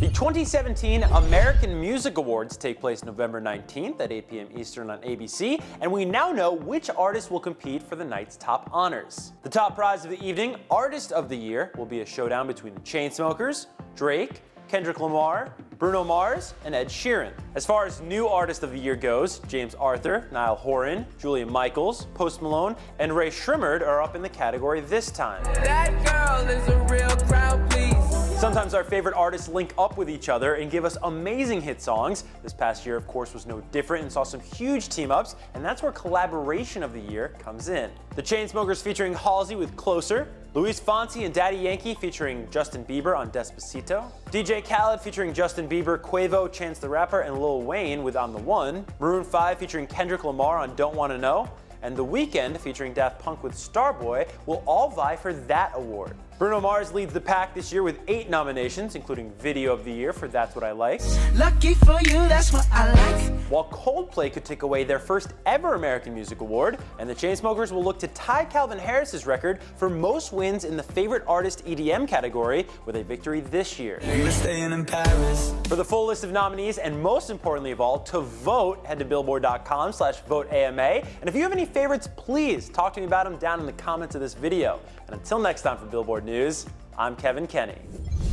The 2017 American Music Awards take place November 19th at 8 p.m. Eastern on ABC, and we now know which artists will compete for the night's top honors. The top prize of the evening, Artist of the Year, will be a showdown between the Chainsmokers, Drake, Kendrick Lamar, Bruno Mars, and Ed Sheeran. As far as new Artist of the Year goes, James Arthur, Niall Horan, Julia Michaels, Post Malone, and Rae Sremmurd are up in the category this time. That girl is a real crowd please. Sometimes our favorite artists link up with each other and give us amazing hit songs. This past year, of course, was no different and saw some huge team-ups, and that's where Collaboration of the Year comes in. The Chainsmokers featuring Halsey with Closer, Luis Fonsi and Daddy Yankee featuring Justin Bieber on Despacito, DJ Khaled featuring Justin Bieber, Quavo, Chance the Rapper, and Lil Wayne with On The One, Maroon 5 featuring Kendrick Lamar on Don't Wanna Know, and The Weeknd featuring Daft Punk with Starboy will all vie for that award. Bruno Mars leads the pack this year with 8 nominations, including Video of the Year for That's What I Like. Lucky for you, that's what I like. While Coldplay could take away their first ever American Music Award, and the Chainsmokers will look to tie Calvin Harris's record for most wins in the Favorite Artist EDM category with a victory this year. In Paris. For the full list of nominees, and most importantly of all, to vote, head to billboard.com/voteAMA. And if you have any favorites, please talk to me about them down in the comments of this video. And until next time for Billboard News, I'm Kevan Kenney.